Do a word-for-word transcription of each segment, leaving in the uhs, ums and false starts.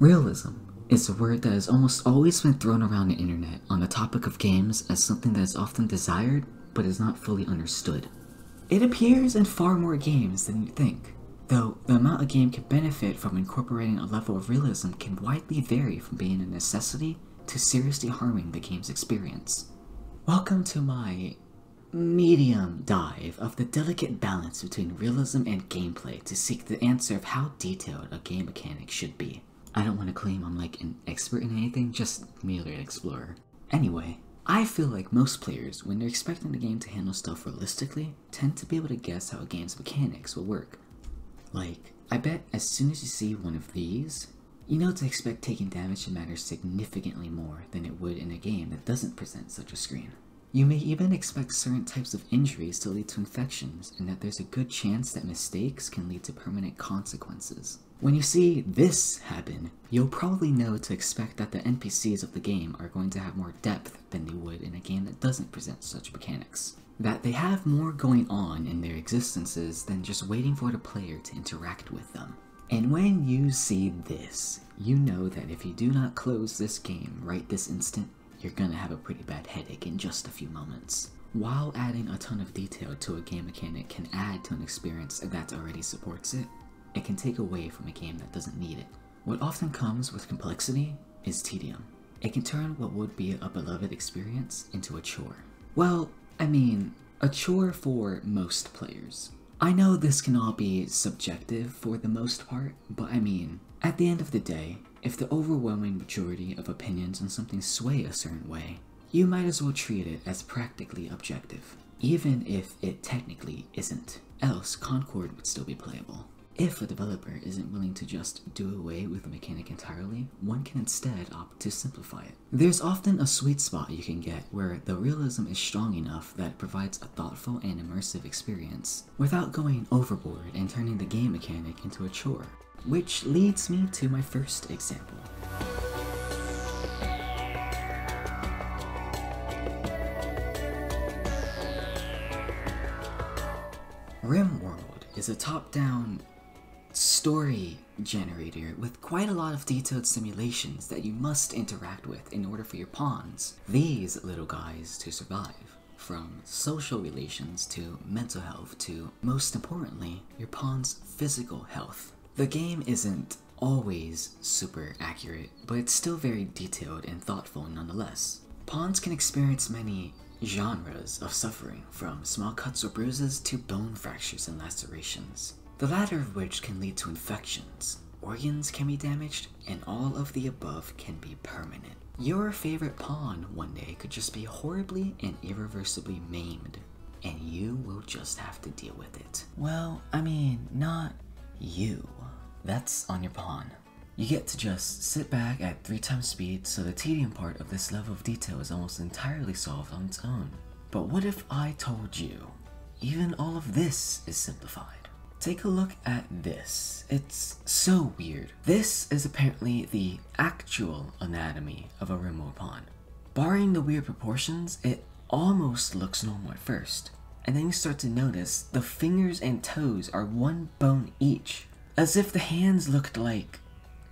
Realism is a word that has almost always been thrown around the internet on the topic of games as something that is often desired but is not fully understood. It appears in far more games than you think, though the amount a game can benefit from incorporating a level of realism can widely vary from being a necessity to seriously harming the game's experience. Welcome to my medium dive of the delicate balance between realism and gameplay to seek the answer of how detailed a game mechanic should be. I don't want to claim I'm like an expert in anything, just merely an explorer. Anyway, I feel like most players, when they're expecting the game to handle stuff realistically, tend to be able to guess how a game's mechanics will work. Like, I bet as soon as you see one of these, you know to expect taking damage to matter significantly more than it would in a game that doesn't present such a screen. You may even expect certain types of injuries to lead to infections, and that there's a good chance that mistakes can lead to permanent consequences. When you see this happen, you'll probably know to expect that the N P Cs of the game are going to have more depth than they would in a game that doesn't present such mechanics. That they have more going on in their existences than just waiting for the player to interact with them. And when you see this, you know that if you do not close this game right this instant, you're gonna have a pretty bad headache in just a few moments. While adding a ton of detail to a game mechanic can add to an experience that already supports it, it can take away from a game that doesn't need it. What often comes with complexity is tedium. It can turn what would be a beloved experience into a chore. Well, I mean, a chore for most players. I know this can all be subjective for the most part, but I mean, at the end of the day, if the overwhelming majority of opinions on something sway a certain way, you might as well treat it as practically objective, even if it technically isn't. Else, Concord would still be playable. If a developer isn't willing to just do away with a mechanic entirely, one can instead opt to simplify it. There's often a sweet spot you can get where the realism is strong enough that it provides a thoughtful and immersive experience, without going overboard and turning the game mechanic into a chore. Which leads me to my first example. RimWorld is a top-down story generator with quite a lot of detailed simulations that you must interact with in order for your pawns, these little guys, to survive. From social relations to mental health to, most importantly, your pawn's physical health. The game isn't always super accurate, but it's still very detailed and thoughtful nonetheless. Pawns can experience many genres of suffering, from small cuts or bruises to bone fractures and lacerations, the latter of which can lead to infections. Organs can be damaged, and all of the above can be permanent. Your favorite pawn one day could just be horribly and irreversibly maimed, and you will just have to deal with it. Well, I mean, not you. That's on your pawn. You get to just sit back at three times speed, so the tedium part of this level of detail is almost entirely solved on its own. But what if I told you, even all of this is simplified? Take a look at this. It's so weird. This is apparently the actual anatomy of a RimWorld pawn. Barring the weird proportions, it almost looks normal at first. And then you start to notice the fingers and toes are one bone each, as if the hands looked like,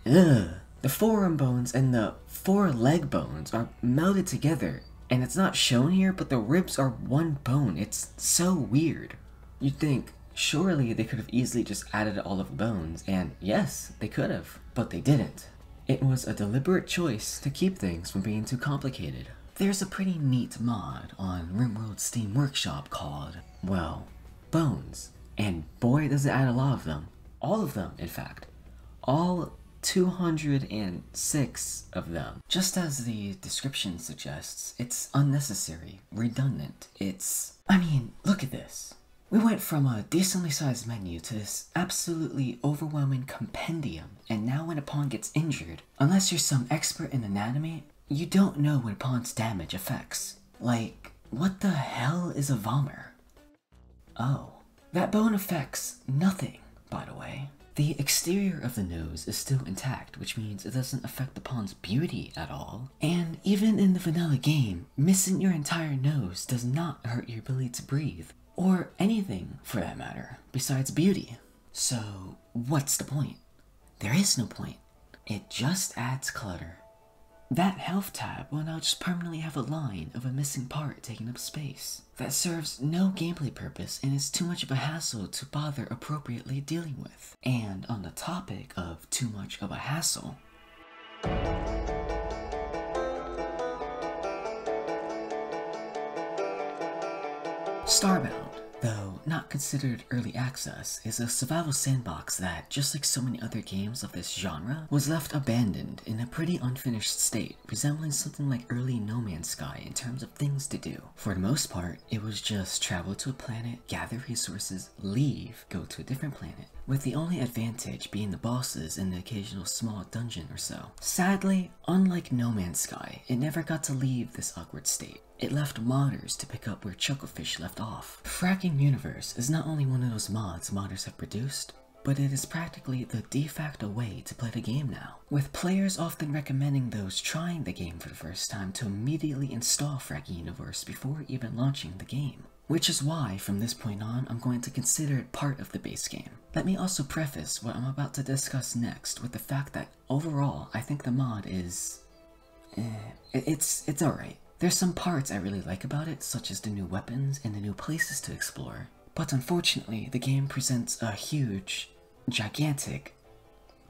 ugh. The forearm bones and the foreleg bones are melded together, and it's not shown here, but the ribs are one bone. It's so weird. You'd think, surely they could have easily just added all of the bones, and yes, they could have, but they didn't. It was a deliberate choice to keep things from being too complicated. There's a pretty neat mod on RimWorld's Steam Workshop called, well, Bones, and boy does it add a lot of them. All of them, in fact. All two hundred six of them. Just as the description suggests, it's unnecessary, redundant, it's... I mean, look at this. We went from a decently sized menu to this absolutely overwhelming compendium, and now when a pawn gets injured, unless you're some expert in anatomy, you don't know what a pawn's damage affects. Like, what the hell is a vomer? Oh. That bone affects nothing, by the way. The exterior of the nose is still intact, which means it doesn't affect the pawn's beauty at all. And even in the vanilla game, missing your entire nose does not hurt your ability to breathe. Or anything, for that matter, besides beauty. So, what's the point? There is no point. It just adds clutter. That health tab will now just permanently have a line of a missing part taking up space. That serves no gameplay purpose and is too much of a hassle to bother appropriately dealing with. And on the topic of too much of a hassle, Starbound, though not considered early access, is a survival sandbox that, just like so many other games of this genre, was left abandoned in a pretty unfinished state, resembling something like early No Man's Sky in terms of things to do. For the most part, it was just travel to a planet, gather resources, leave, go to a different planet, with the only advantage being the bosses in the occasional small dungeon or so. Sadly, unlike No Man's Sky, it never got to leave this awkward state. It left modders to pick up where Chucklefish left off. Fracking Universe is not only one of those mods modders have produced, but it is practically the de facto way to play the game now, with players often recommending those trying the game for the first time to immediately install Fracking Universe before even launching the game. Which is why, from this point on, I'm going to consider it part of the base game. Let me also preface what I'm about to discuss next with the fact that, overall, I think the mod is... Eh, it's, it's alright. There's some parts I really like about it, such as the new weapons and the new places to explore, but unfortunately, the game presents a huge, gigantic,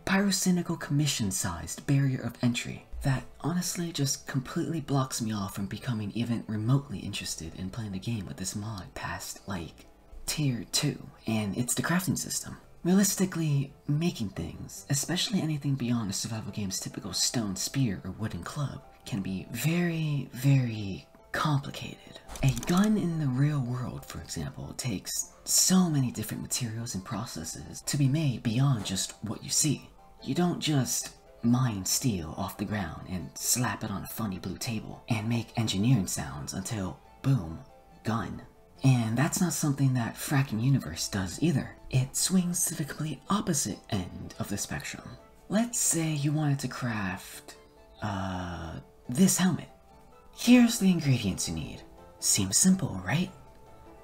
pyrocynical commission-sized barrier of entry that honestly just completely blocks me off from becoming even remotely interested in playing the game with this mod past, like, tier two, and it's the crafting system. Realistically, making things, especially anything beyond a survival game's typical stone spear or wooden club, can be very, very complicated. A gun in the real world, for example, takes so many different materials and processes to be made beyond just what you see. You don't just mine steel off the ground and slap it on a funny blue table and make engineering sounds until, boom, gun. And that's not something that Fracking Universe does either. It swings to the complete opposite end of the spectrum. Let's say you wanted to craft, uh... this helmet. Here's the ingredients you need. Seems simple, right?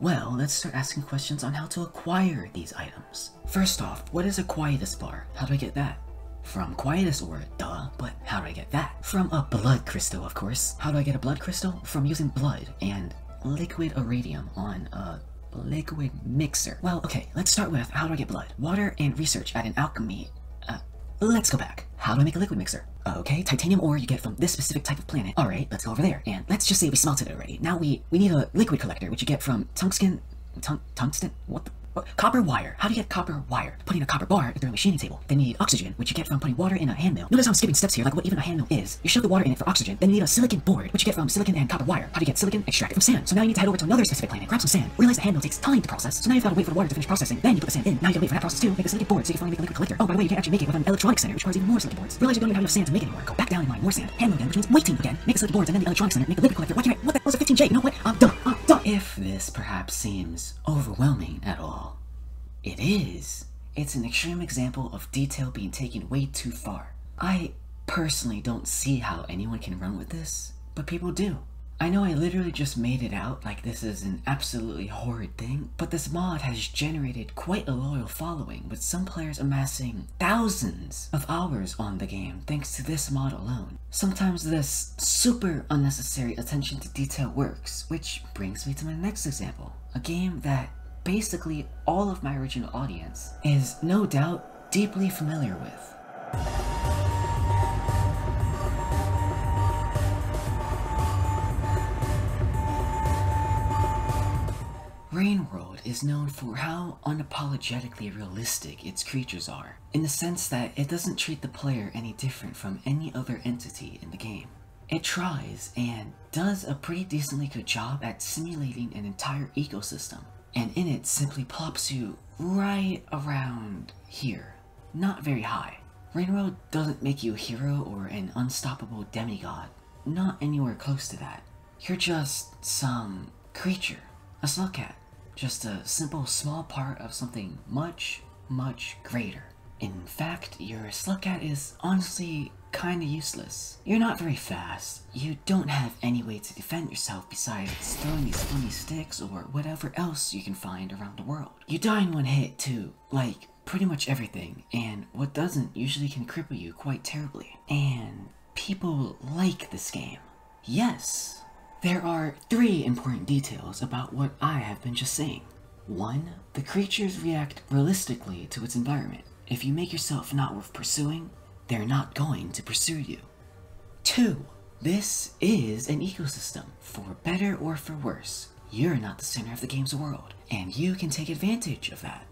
Well, let's start asking questions on how to acquire these items. First off, what is a quietus bar? How do I get that? From quietus ore, duh, but how do I get that? From a blood crystal, of course. How do I get a blood crystal? From using blood and liquid iridium on a liquid mixer. Well, okay, let's start with how do I get blood? Water and research at an alchemy. Uh, let's go back. How do I make a liquid mixer? Okay, titanium ore you get from this specific type of planet. Alright, let's go over there. And let's just say we smelted it already. Now we, we need a liquid collector, which you get from tungsten... Tung, tungsten? What the... What? Copper wire. How do you get copper wire? Putting a copper bar through a machining table. Then you need oxygen, which you get from putting water in a handmill. Notice how I'm skipping steps here, like what even a handmill is. You shove the water in it for oxygen, then you need a silicon board, which you get from silicon and copper wire. How do you get silicon? Extract it from sand. So now you need to head over to another specific planet, grab some sand. Realize the handmill takes time to process, so now you've got to wait for the water to finish processing. Then you put the sand in. Now you gotta wait for that process too, make a silicon board so you can finally make a liquid collector. Oh, by the way, you can't actually make it with an electronic center, which requires even more silicon boards. Realize you don't even have enough sand to make it anymore. Go back down and mine more sand. Handmill again, which means waiting again. Make a silicon boards and then the electronic center, make a liquid collector. Why can't I? What the? That was a fifteen J. You know what? I'm done. I'm done. If this perhaps seems overwhelming at all, it is. It's an extreme example of detail being taken way too far. I personally don't see how anyone can run with this, but people do. I know I literally just made it out like this is an absolutely horrid thing, but this mod has generated quite a loyal following, with some players amassing thousands of hours on the game thanks to this mod alone. Sometimes this super unnecessary attention to detail works, which brings me to my next example. A game that basically all of my original audience is no doubt deeply familiar with. Rain World is known for how unapologetically realistic its creatures are, in the sense that it doesn't treat the player any different from any other entity in the game. It tries and does a pretty decently good job at simulating an entire ecosystem, and in it simply plops you right around here, not very high. Rain World doesn't make you a hero or an unstoppable demigod, not anywhere close to that. You're just some creature, a slugcat, just a simple small part of something much, much greater. In fact, your slugcat is honestly kinda useless. You're not very fast, you don't have any way to defend yourself besides throwing these funny sticks or whatever else you can find around the world. You die in one hit too, like pretty much everything, and what doesn't usually can cripple you quite terribly. And people like this game. Yes! There are three important details about what I have been just saying. One, the creatures react realistically to its environment. If you make yourself not worth pursuing, they're not going to pursue you. Two, this is an ecosystem. For better or for worse, you're not the center of the game's world, and you can take advantage of that.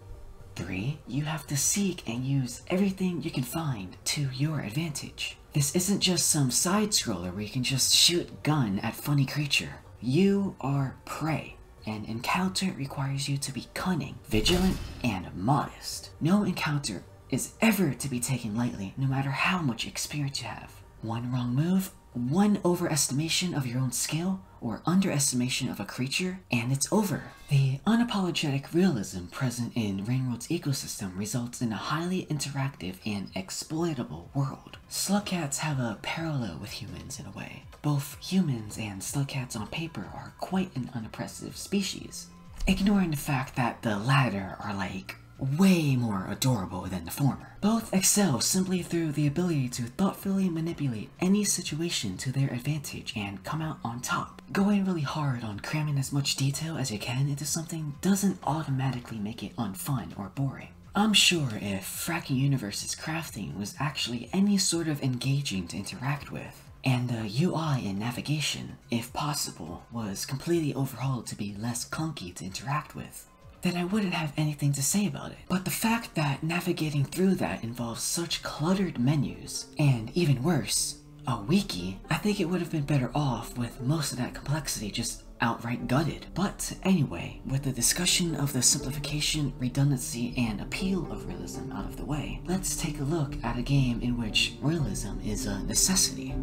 Three, you have to seek and use everything you can find to your advantage. This isn't just some side-scroller where you can just shoot gun at funny creature. You are prey. An encounter requires you to be cunning, vigilant, and modest. No encounter is ever to be taken lightly, no matter how much experience you have. One wrong move, one overestimation of your own skill, or underestimation of a creature, and it's over. The unapologetic realism present in Rain World's ecosystem results in a highly interactive and exploitable world. Slugcats have a parallel with humans in a way. Both humans and slugcats on paper are quite an unoppressive species, ignoring the fact that the latter are like way more adorable than the former. Both excel simply through the ability to thoughtfully manipulate any situation to their advantage and come out on top. Going really hard on cramming as much detail as you can into something doesn't automatically make it unfun or boring. I'm sure if Fracking Universe's crafting was actually any sort of engaging to interact with, and the U I and navigation, if possible, was completely overhauled to be less clunky to interact with, then I wouldn't have anything to say about it. But the fact that navigating through that involves such cluttered menus, and even worse, a wiki, I think it would have been better off with most of that complexity just outright gutted. But anyway, with the discussion of the simplification, redundancy, and appeal of realism out of the way, let's take a look at a game in which realism is a necessity.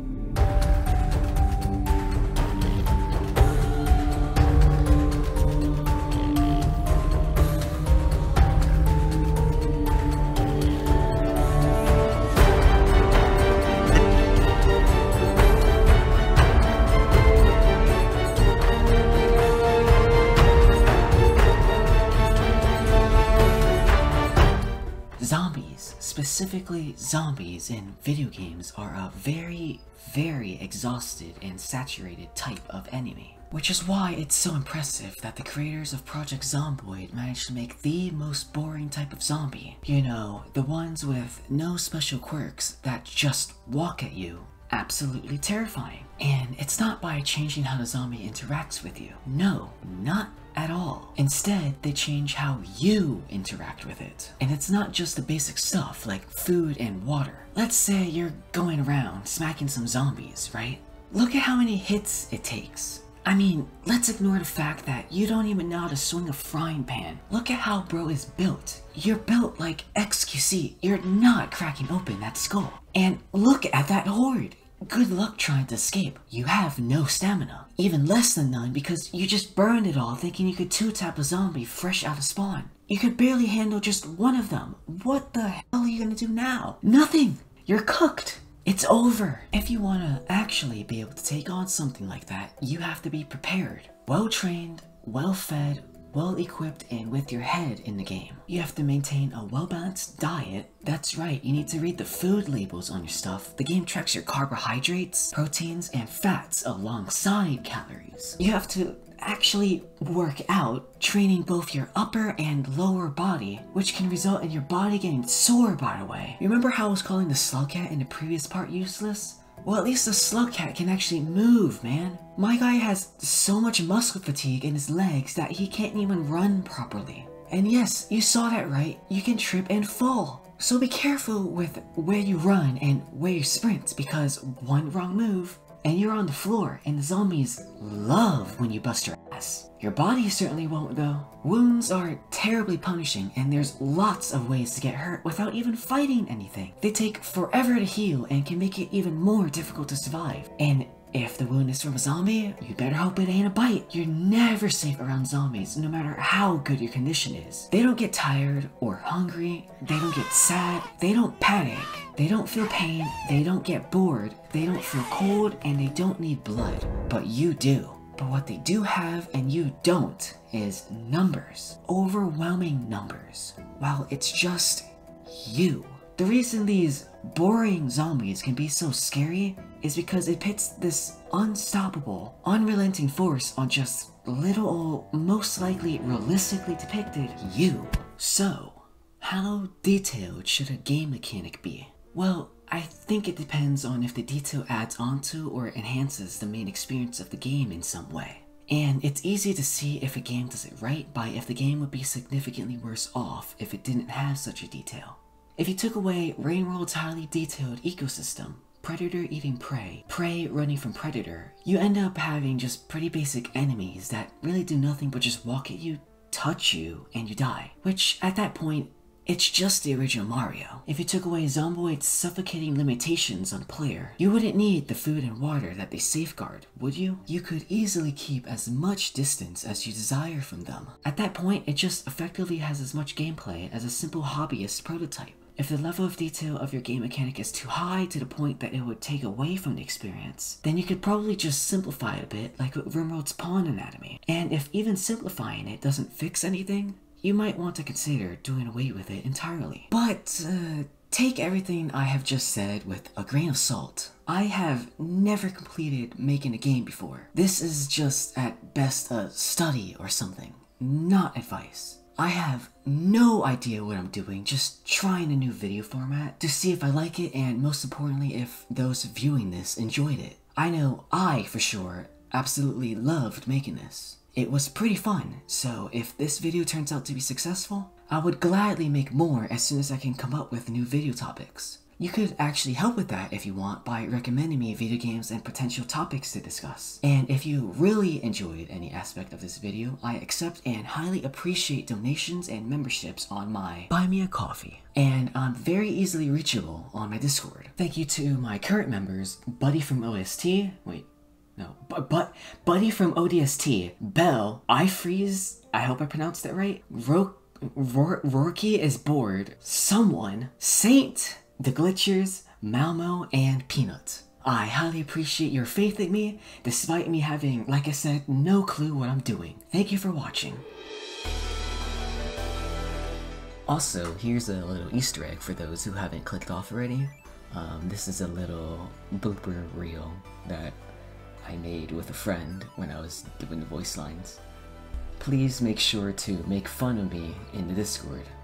Specifically, zombies in video games are a very, very exhausted and saturated type of enemy. Which is why it's so impressive that the creators of Project Zomboid managed to make the most boring type of zombie. You know, the ones with no special quirks that just walk at you. Absolutely terrifying. And it's not by changing how the zombie interacts with you. No, not at all. Instead, they change how you interact with it. And it's not just the basic stuff like food and water. Let's say you're going around smacking some zombies, right? Look at how many hits it takes. I mean, let's ignore the fact that you don't even know how to swing a frying pan. Look at how bro is built. You're built like X Q C. You're not cracking open that skull. And look at that horde. Good luck trying to escape. You have no stamina. Even less than none because you just burned it all thinking you could two-tap a zombie fresh out of spawn. You could barely handle just one of them. What the hell are you gonna do now? Nothing! You're cooked! It's over! If you want to actually be able to take on something like that, you have to be prepared. Well-trained, well-fed, well-equipped, and with your head in the game. You have to maintain a well-balanced diet. That's right, you need to read the food labels on your stuff. The game tracks your carbohydrates, proteins, and fats alongside calories. You have to actually work out, training both your upper and lower body, which can result in your body getting sore, by the way. Remember how I was calling the slugcat in the previous part useless? Well, at least the slugcat can actually move, man. My guy has so much muscle fatigue in his legs that he can't even run properly. And yes, you saw that right, you can trip and fall. So be careful with where you run and where you sprint, because one wrong move and you're on the floor, and the zombies love when you bust your ass. Your body certainly won't though. Wounds are terribly punishing, and there's lots of ways to get hurt without even fighting anything. They take forever to heal and can make it even more difficult to survive. And if the wound is from a zombie, you better hope it ain't a bite. You're never safe around zombies, no matter how good your condition is. They don't get tired or hungry, they don't get sad, they don't panic, they don't feel pain, they don't get bored, they don't feel cold, and they don't need blood. But you do. But what they do have and you don't is numbers. Overwhelming numbers. While it's just you. The reason these boring zombies can be so scary is because it pits this unstoppable, unrelenting force on just little, most likely realistically depicted you. So, how detailed should a game mechanic be? Well, I think it depends on if the detail adds onto or enhances the main experience of the game in some way. And it's easy to see if a game does it right by if the game would be significantly worse off if it didn't have such a detail. If you took away Rain World's highly detailed ecosystem, predator eating prey, prey running from predator, you end up having just pretty basic enemies that really do nothing but just walk at you, touch you, and you die. Which, at that point, it's just the original Mario. If you took away Zomboid's suffocating limitations on player, you wouldn't need the food and water that they safeguard, would you? You could easily keep as much distance as you desire from them. At that point, it just effectively has as much gameplay as a simple hobbyist prototype. If the level of detail of your game mechanic is too high to the point that it would take away from the experience, then you could probably just simplify it a bit, like with RimWorld's pawn anatomy. And if even simplifying it doesn't fix anything, you might want to consider doing away with it entirely. But uh, take everything I have just said with a grain of salt. I have never completed making a game before. This is just at best a study or something, not advice. I have no idea what I'm doing, just trying a new video format to see if I like it and most importantly if those viewing this enjoyed it. I know I, for sure, absolutely loved making this. It was pretty fun, so if this video turns out to be successful, I would gladly make more as soon as I can come up with new video topics. You could actually help with that if you want by recommending me video games and potential topics to discuss. And if you really enjoyed any aspect of this video, I accept and highly appreciate donations and memberships on my Buy Me a Coffee. And I'm very easily reachable on my Discord. Thank you to my current members, Buddy from O D S T, wait, no, but, but Buddy from O D S T, Bell, I Freeze, I hope I pronounced that right, Ro Ro Roarky is bored, someone, Saint, The Glitchers, Malmo, and Peanut. I highly appreciate your faith in me, despite me having, like I said, no clue what I'm doing. Thank you for watching. Also, here's a little Easter egg for those who haven't clicked off already. Um, this is a little blooper reel that I made with a friend when I was doing the voice lines. Please make sure to make fun of me in the Discord.